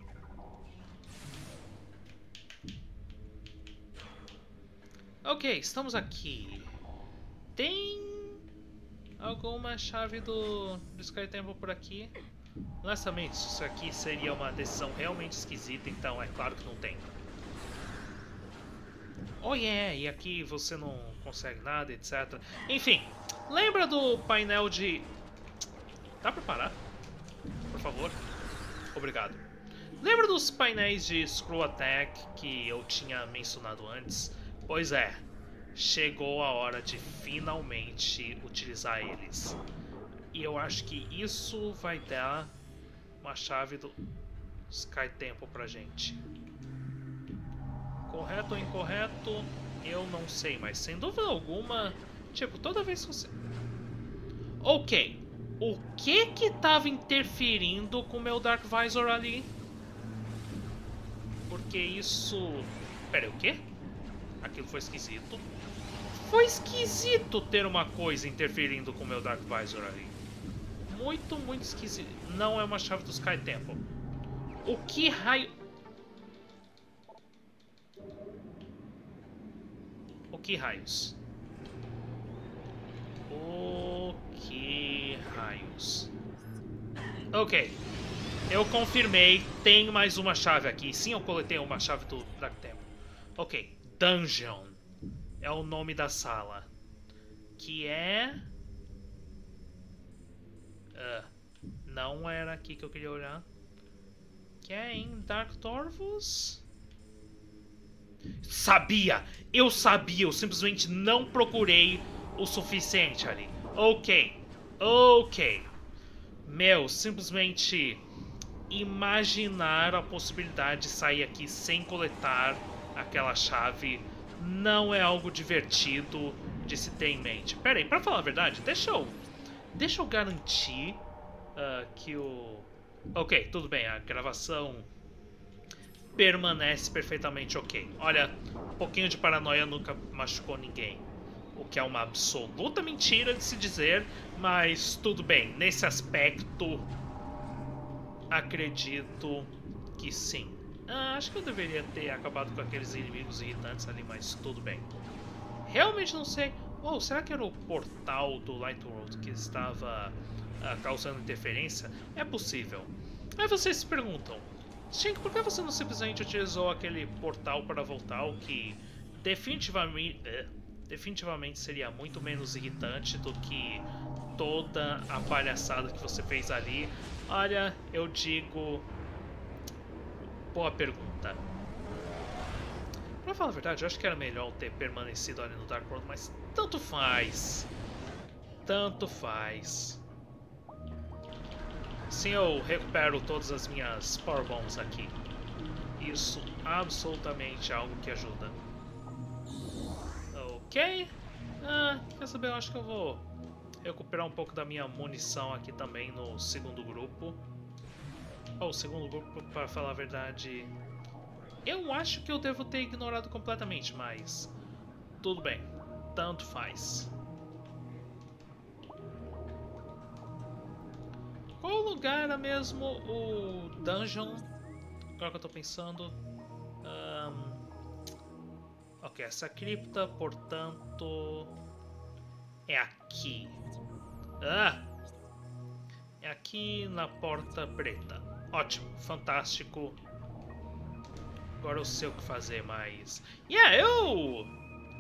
Ok, estamos aqui. Tem... alguma chave do, do Sky Temple por aqui? Honestamente, isso aqui seria uma decisão realmente esquisita, então é claro que não tem. Oh yeah, e aqui você não consegue nada, etcétera. Enfim, lembra do painel de... Dá pra parar? Por favor? Obrigado. Lembra dos painéis de Screw Attack que eu tinha mencionado antes? Pois é. Chegou a hora de finalmente utilizar eles. E eu acho que isso vai dar uma chave do Sky Temple pra gente. Correto ou incorreto? Eu não sei, mas sem dúvida alguma... Tipo, toda vez que você... Ok. O que que tava interferindo com o meu Dark Visor ali? Porque isso... Pera, o quê? Aquilo foi esquisito. Foi esquisito ter uma coisa interferindo com o meu Dark Visor ali. muito, muito esquisito. Não é uma chave do Sky Temple. O que raio... O que raios? O que raios? Ok. Eu confirmei. Tem mais uma chave aqui. Sim, eu coletei uma chave do Dark Temple. Ok. Dungeon. É o nome da sala. Que é... Uh, não era aqui que eu queria olhar. Que é em Dark Torvus? Sabia! Eu sabia! Eu simplesmente não procurei o suficiente ali. Ok. Ok. Meu, simplesmente... imaginar a possibilidade de sair aqui sem coletar aquela chave não é algo divertido de se ter em mente. Pera aí, pra falar a verdade, deixa eu... Deixa eu garantir uh, que o... Ok, tudo bem, a gravação permanece perfeitamente ok. Olha, um pouquinho de paranoia nunca machucou ninguém. O que é uma absoluta mentira de se dizer, mas tudo bem. Nesse aspecto, acredito que sim. Ah, acho que eu deveria ter acabado com aqueles inimigos irritantes ali, mas tudo bem. Realmente não sei... Oh, será que era o portal do Light World que estava uh, causando interferência? É possível. Aí vocês se perguntam, Shink, por que você não simplesmente utilizou aquele portal para voltar, o que definitivamente, eh, definitivamente seria muito menos irritante do que toda a palhaçada que você fez ali? Olha, eu digo... Boa pergunta. Pra falar a verdade, eu acho que era melhor ter permanecido ali no Dark World, mas tanto faz. Tanto faz. Assim eu recupero todas as minhas Power Bombs aqui. Isso absolutamente é algo que ajuda. Ok. Ah, quer saber? Eu acho que eu vou recuperar um pouco da minha munição aqui também no segundo grupo. Oh, o segundo grupo, pra falar a verdade... Eu acho que eu devo ter ignorado completamente, mas tudo bem, tanto faz. Qual lugar era mesmo o dungeon? Agora que eu tô pensando. Um... Ok, essa cripta, portanto, é aqui. Ah! É aqui na porta preta. Ótimo, fantástico. Agora eu sei o que fazer, mas... Yeah, eu...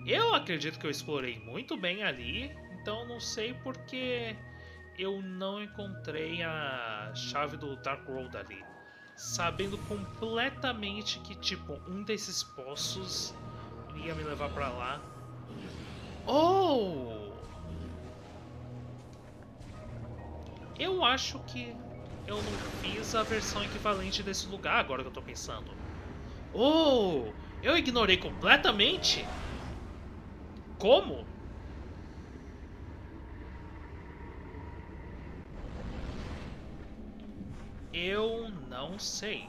Eu acredito que eu explorei muito bem ali. Então não sei porque eu não encontrei a chave do Dark World ali. Sabendo completamente que, tipo, um desses poços ia me levar pra lá. Oh! Eu acho que eu não fiz a versão equivalente desse lugar agora que eu tô pensando. Oh, eu ignorei completamente? Como? Eu não sei.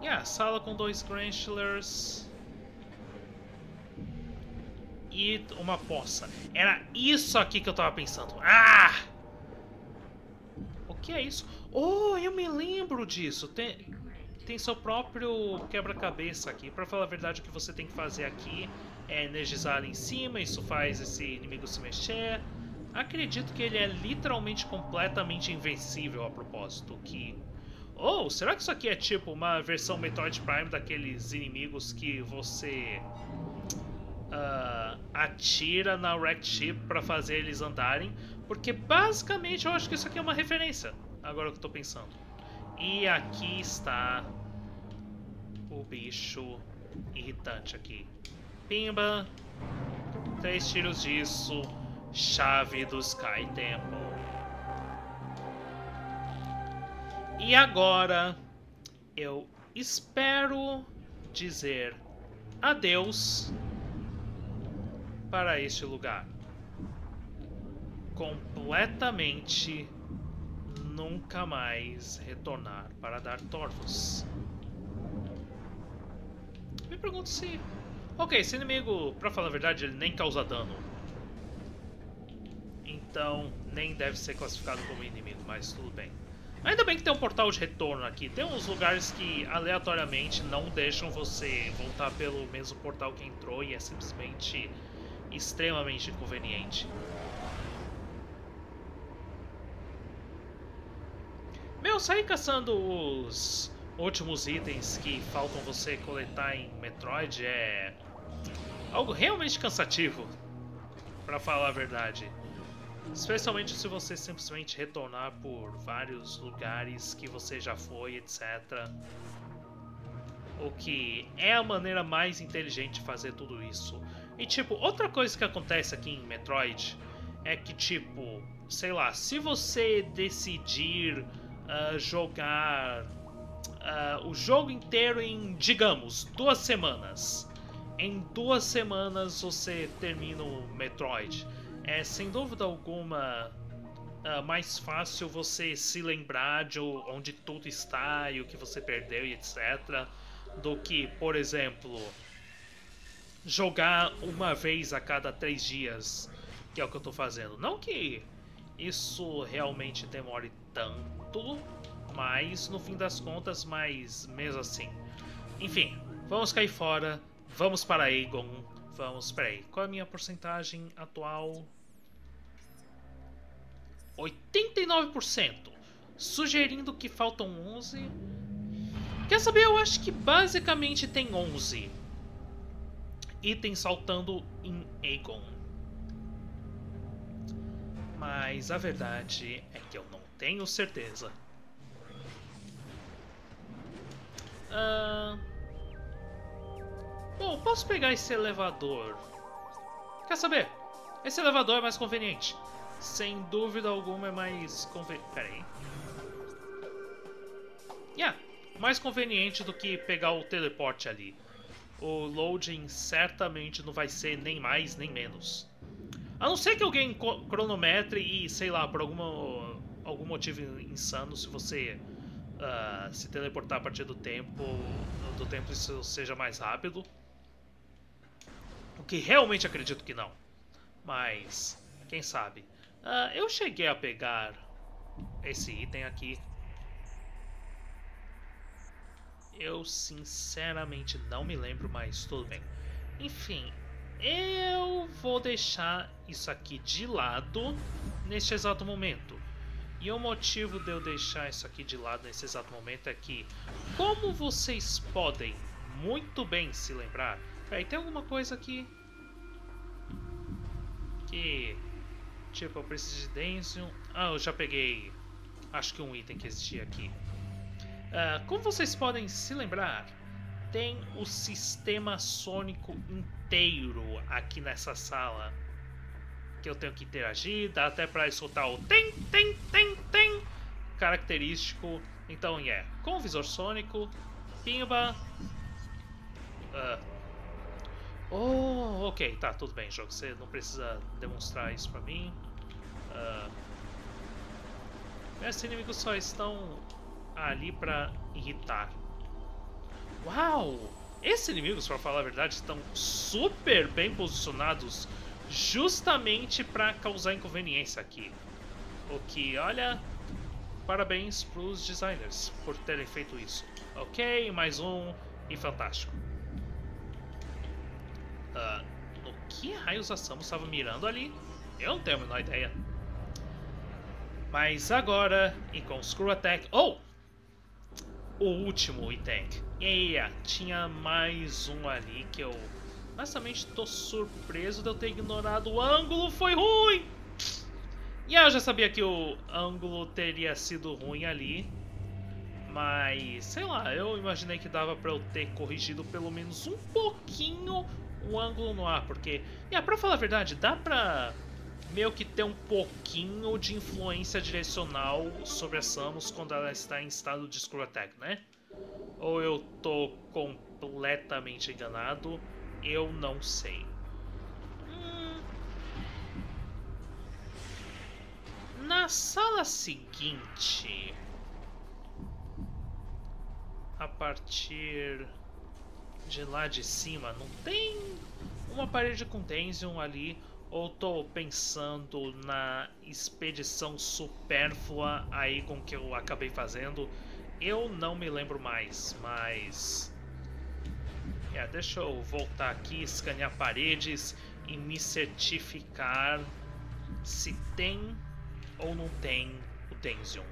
E yeah, a sala com dois Granchillers e uma poça. Era isso aqui que eu tava pensando. Ah! O que é isso? Oh, eu me lembro disso. Tem... Tem seu próprio quebra-cabeça aqui. Pra falar a verdade, o que você tem que fazer aqui é energizar ali em cima. Isso faz esse inimigo se mexer. Acredito que ele é literalmente completamente invencível a propósito. Que... Oh, será que isso aqui é tipo uma versão Metroid Prime daqueles inimigos que você uh, atira na Wrecked Ship pra fazer eles andarem? Porque basicamente eu acho que isso aqui é uma referência. Agora que eu tô pensando. E aqui está o bicho irritante aqui. Pimba! Três tiros disso. Chave do Sky Temple. E agora eu espero dizer adeus para este lugar. Completamente... Nunca mais retornar para Dark Torvus. Me pergunto se... Ok, esse inimigo, pra falar a verdade, ele nem causa dano. então nem deve ser classificado como inimigo, mas tudo bem. Ainda bem que tem um portal de retorno aqui. Tem uns lugares que aleatoriamente não deixam você voltar pelo mesmo portal que entrou e é simplesmente extremamente inconveniente. Meu, saí caçando os últimos itens que faltam você coletar em Metroid é algo realmente cansativo, pra falar a verdade. Especialmente se você simplesmente retornar por vários lugares que você já foi, etcétera. O que é a maneira mais inteligente de fazer tudo isso. E tipo, outra coisa que acontece aqui em Metroid é que tipo, sei lá, se você decidir uh, jogar uh, o jogo inteiro em, digamos, duas semanas. Em duas semanas você termina o Metroid. É, sem dúvida alguma, uh, mais fácil você se lembrar de onde tudo está e o que você perdeu e etcétera. Do que, por exemplo, jogar uma vez a cada três dias, que é o que eu tô fazendo. Não que isso realmente demore tanto, mas no fim das contas, mas mesmo assim. Enfim, vamos cair fora, vamos para Agon. Vamos, peraí, qual é a minha porcentagem atual? oitenta e nove por cento, sugerindo que faltam onze. Quer saber, eu acho que basicamente tem onze itens saltando em Agon. Mas a verdade é que eu não tenho certeza. Ahn... Uh... Bom, posso pegar esse elevador. Quer saber? Esse elevador é mais conveniente. Sem dúvida alguma é mais conveniente. Pera aí. Yeah, mais conveniente do que pegar o teleporte ali. O loading certamente não vai ser nem mais nem menos. A não ser que alguém cronometre e, sei lá, por alguma, algum motivo insano, se você uh, se teleportar a partir do tempo, do tempo isso seja mais rápido. O que realmente acredito que não. Mas, quem sabe. Uh, eu cheguei a pegar esse item aqui. Eu sinceramente não me lembro, mas tudo bem. Enfim, eu vou deixar isso aqui de lado neste exato momento. E o motivo de eu deixar isso aqui de lado nesse exato momento é que, como vocês podem muito bem se lembrar... Peraí, tem alguma coisa aqui que, tipo, eu preciso de Tensium. Ah, eu já peguei, acho que um item que existia aqui. Uh, como vocês podem se lembrar, tem o sistema sônico inteiro aqui nessa sala, que eu tenho que interagir, dá até pra escutar o tem, tem, tem, tem característico. Então, é, yeah, com o visor sônico, pimba. Uh, Oh, ok, tá, tudo bem, jogo, você não precisa demonstrar isso pra mim. Uh, meus inimigos só estão ali pra irritar. Uau! Esses inimigos, pra falar a verdade, estão super bem posicionados justamente pra causar inconveniência aqui. O que, olha, parabéns pros designers por terem feito isso. Ok, mais um e fantástico. Uh, no que raios a Samus estava mirando ali? Eu não tenho a menor ideia. Mas agora, e com Screw Attack... Oh! O último E-Tank. Yeah, tinha mais um ali que eu... Honestamente, tô surpreso de eu ter ignorado o ângulo. Foi ruim! Yeah, eu já sabia que o ângulo teria sido ruim ali. Mas, sei lá, eu imaginei que dava pra eu ter corrigido pelo menos um pouquinho... o ângulo no ar, porque, é, pra falar a verdade, dá pra meio que ter um pouquinho de influência direcional sobre a Samus quando ela está em estado de Screw Attack, né? Ou eu tô completamente enganado, eu não sei. Hum... Na sala seguinte, a partir... de lá de cima, não tem uma parede com Tensium ali ou tô pensando na expedição supérflua aí com que eu acabei fazendo? Eu não me lembro mais, mas... É, deixa eu voltar aqui, escanear paredes e me certificar se tem ou não tem o Tensium.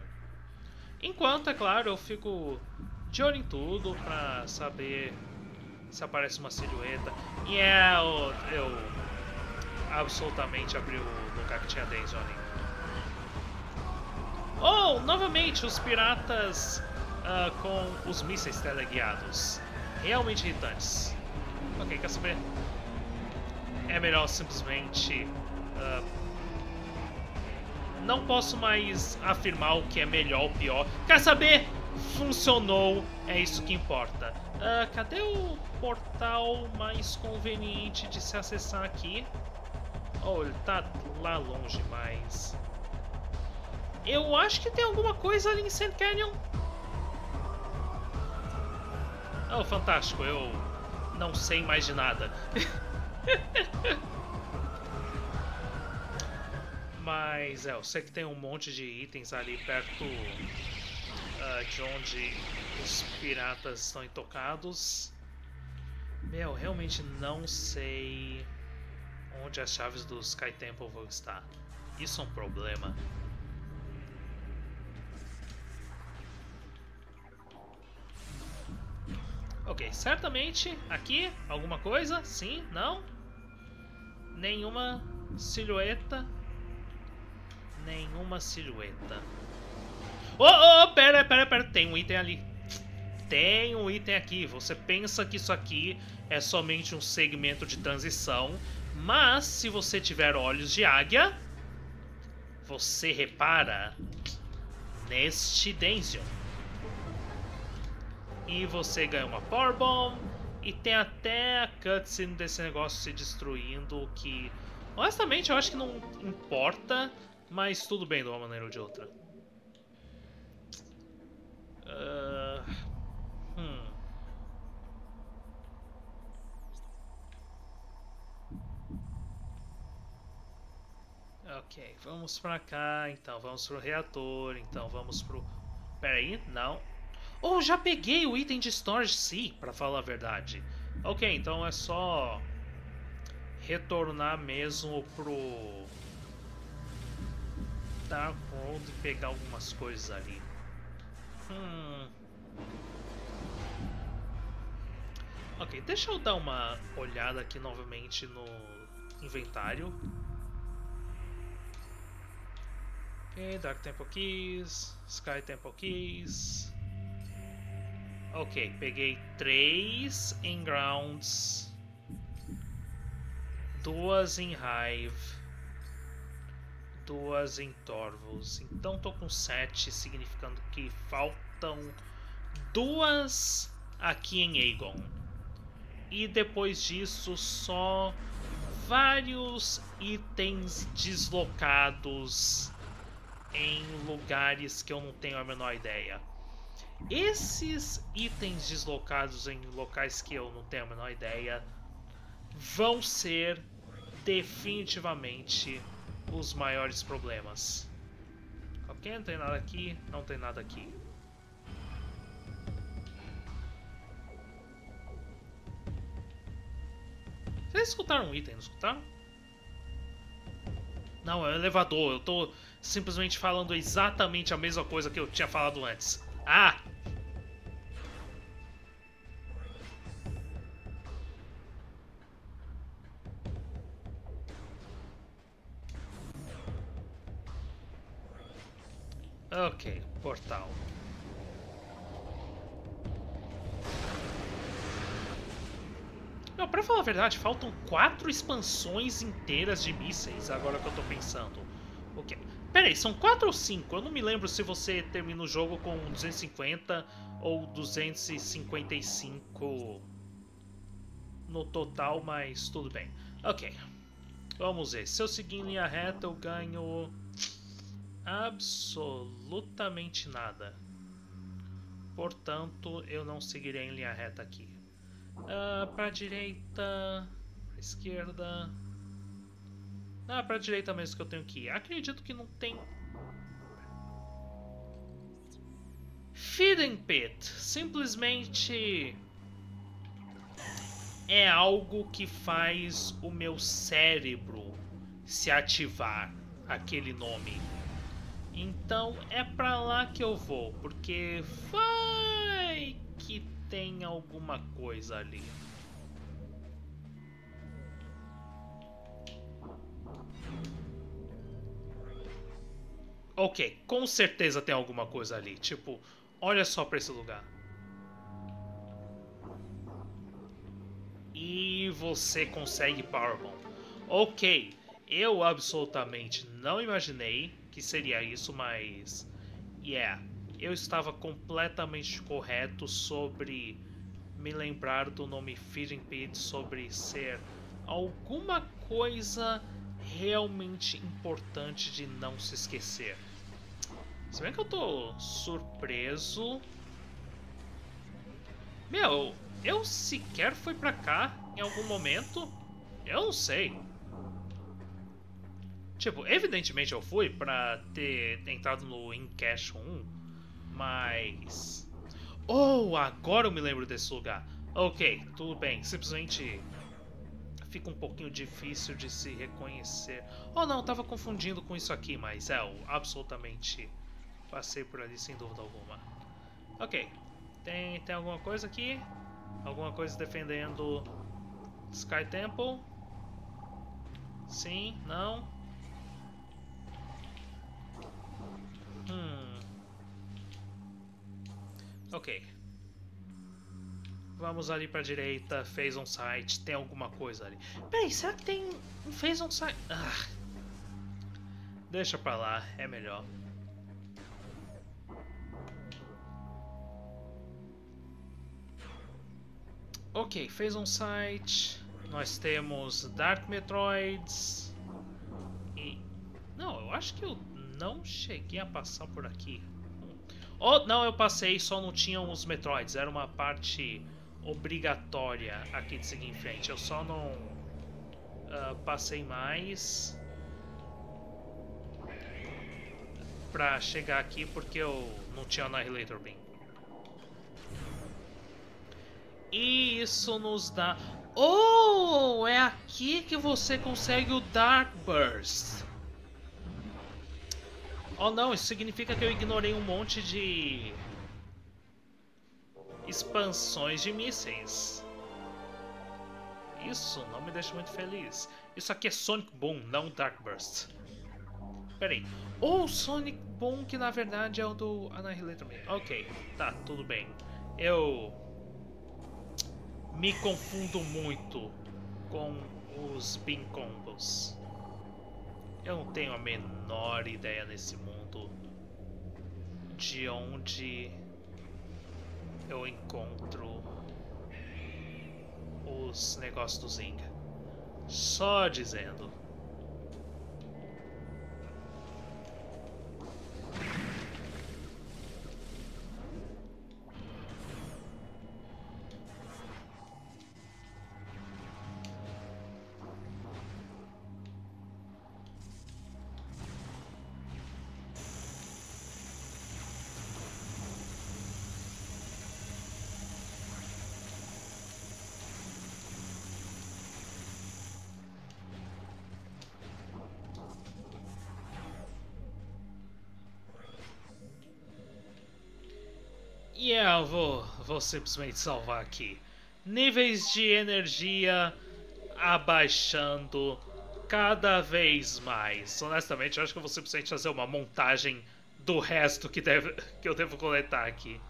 Enquanto, é claro, eu fico de olho em tudo pra saber se aparece uma silhueta. E é, eu, eu absolutamente abri o lugar que tinha Tensium ali. Oh, novamente os piratas uh, com os mísseis teleguiados. Realmente irritantes. Ok, quer saber? É melhor simplesmente... Uh, não posso mais afirmar o que é melhor ou pior. Quer saber? Funcionou. É isso que importa. Uh, cadê o portal mais conveniente de se acessar aqui? Oh, ele tá lá longe, mas... Eu acho que tem alguma coisa ali em Sand Canyon. Oh, fantástico, eu não sei mais de nada. Mas é, eu sei que tem um monte de itens ali perto uh, de onde os piratas estão intocados. Meu, realmente não sei onde as chaves do Sky Temple vão estar. Isso é um problema. Ok, certamente aqui alguma coisa, sim, não? Nenhuma silhueta. Nenhuma silhueta. Oh, oh, oh, pera, pera, pera, tem um item ali. Tem um item aqui. Você pensa que isso aqui é somente um segmento de transição, mas se você tiver olhos de águia, você repara neste Tensium. E você ganha uma Power Bomb. E tem até a cutscene desse negócio se destruindo, que honestamente eu acho que não importa, mas tudo bem de uma maneira ou de outra. uh, hum. Ok, vamos pra cá. Então vamos pro reator. Então vamos pro... Pera aí, não. Oh, já peguei o item de Storage Sea, pra falar a verdade. Ok, então é só retornar mesmo pro Dark World e pegar algumas coisas ali. Hum. Ok, deixa eu dar uma olhada aqui novamente no inventário. Ok, Dark Temple Keys, Sky Temple Keys. Ok, peguei três em Grounds, duas em Hive, duas em Torvus. Então tô com sete, significando que faltam duas aqui em Agon. E depois disso só vários itens deslocados em lugares que eu não tenho a menor ideia. Esses itens deslocados em locais que eu não tenho a menor ideia vão ser definitivamente os maiores problemas. Ok, não tem nada aqui, não tem nada aqui. Vocês escutaram um item, não escutaram? Não, é um elevador, eu tô simplesmente falando exatamente a mesma coisa que eu tinha falado antes. Ah! Ok, portal. Não, pra falar a verdade, faltam quatro expansões inteiras de mísseis, agora que eu tô pensando. Ok. Pera aí, são quatro ou cinco? Eu não me lembro se você termina o jogo com duzentos e cinquenta ou duzentos e cinquenta e cinco no total, mas tudo bem. Ok, vamos ver. Se eu seguir em linha reta, eu ganho absolutamente nada. Portanto, eu não seguirei em linha reta aqui. Uh, para a direita, para a esquerda... Ah, pra direita mesmo que eu tenho que ir. Acredito que não tem... Feeding Pit. Simplesmente... é algo que faz o meu cérebro se ativar. Aquele nome. Então é pra lá que eu vou. Porque vai que tem alguma coisa ali. Ok, com certeza tem alguma coisa ali. Tipo, olha só pra esse lugar. E você consegue Power Bomb. Ok, eu absolutamente não imaginei que seria isso, mas... yeah, eu estava completamente correto sobre me lembrar do nome Feeding Pit, sobre ser alguma coisa... realmente importante de não se esquecer. Se bem que eu tô surpreso. Meu, eu sequer fui pra cá em algum momento. Eu não sei. Tipo, evidentemente eu fui pra ter entrado no Encaixe um. Mas... oh, agora eu me lembro desse lugar. Ok, tudo bem. Simplesmente... fica um pouquinho difícil de se reconhecer. Oh não, tava confundindo com isso aqui, mas é, eu absolutamente passei por ali sem dúvida alguma. Ok, tem, tem alguma coisa aqui? Alguma coisa defendendo Sky Temple? Sim, não? Hum. Ok. Vamos ali pra direita, fez um site, tem alguma coisa ali. Peraí, será que tem um fez um site? Ah, deixa pra lá, é melhor. Ok, fez um site. Nós temos Dark Metroids. E... não, eu acho que eu não cheguei a passar por aqui. Oh, não, eu passei, só não tinham os Metroids, era uma parte... obrigatória aqui de seguir em frente. Eu só não uh, passei mais pra chegar aqui porque eu não tinha Annihilator Beam. E isso nos dá... oh! É aqui que você consegue o Dark Burst. Oh não, isso significa que eu ignorei um monte de... expansões de mísseis. Isso não me deixa muito feliz. Isso aqui é Sonic Boom, não Dark Burst. Peraí. Ou oh, Sonic Boom, que na verdade é o do Annihilator Beam. Ok, tá, tudo bem. Eu me confundo muito com os Beam Combos. Eu não tenho a menor ideia nesse mundo de onde... eu encontro os negócios do Zinga. Só dizendo. Yeah, eu vou, vou simplesmente salvar aqui. Níveis de energia abaixando cada vez mais. Honestamente, eu acho que eu vou simplesmente fazer uma montagem do resto que, deve, que eu devo coletar aqui.